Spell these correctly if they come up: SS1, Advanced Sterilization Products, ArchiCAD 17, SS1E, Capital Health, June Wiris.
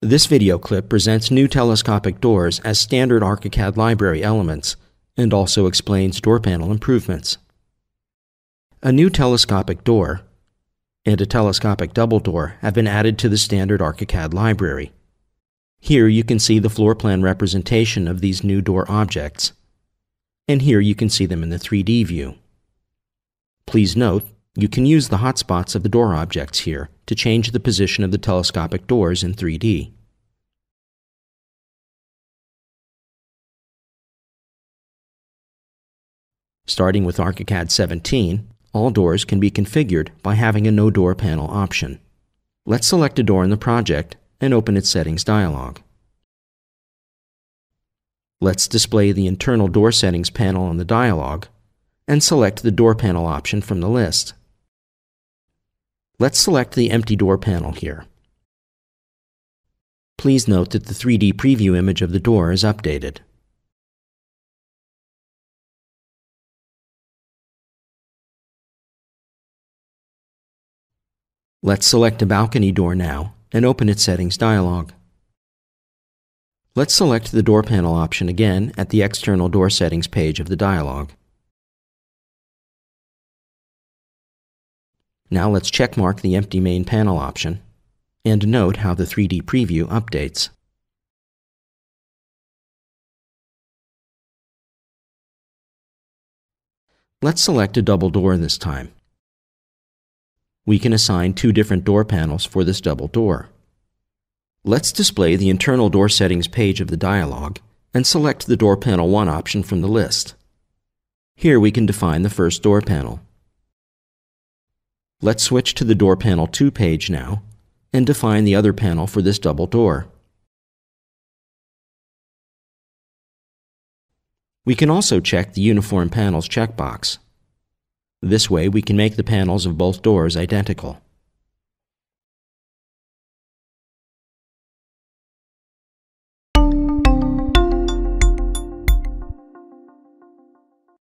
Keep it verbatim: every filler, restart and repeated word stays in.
This video clip presents new telescopic doors as standard ArchiCAD library elements and also explains door panel improvements. A new telescopic door and a telescopic double door have been added to the standard ArchiCAD library. Here you can see the floor plan representation of these new door objects, and here you can see them in the three D view. Please note, you can use the hotspots of the door objects here to change the position of the telescopic doors in three D. Starting with ArchiCAD seventeen, all doors can be configured by having a No Door Panel option. Let's select a door in the project and open its settings dialog. Let's display the internal door settings panel on the dialog and select the door panel option from the list. Let's select the empty door panel here. Please note that the three D preview image of the door is updated. Let's select a balcony door now and open its settings dialog. Let's select the door panel option again at the external door settings page of the dialog. Now let's checkmark the empty main panel option and note how the three D preview updates. Let's select a double door this time. We can assign two different door panels for this double door. Let's display the internal door settings page of the dialog and select the door panel one option from the list. Here we can define the first door panel. Let's switch to the Door Panel two page now and define the other panel for this double door. We can also check the Uniform Panels checkbox. This way we can make the panels of both doors identical.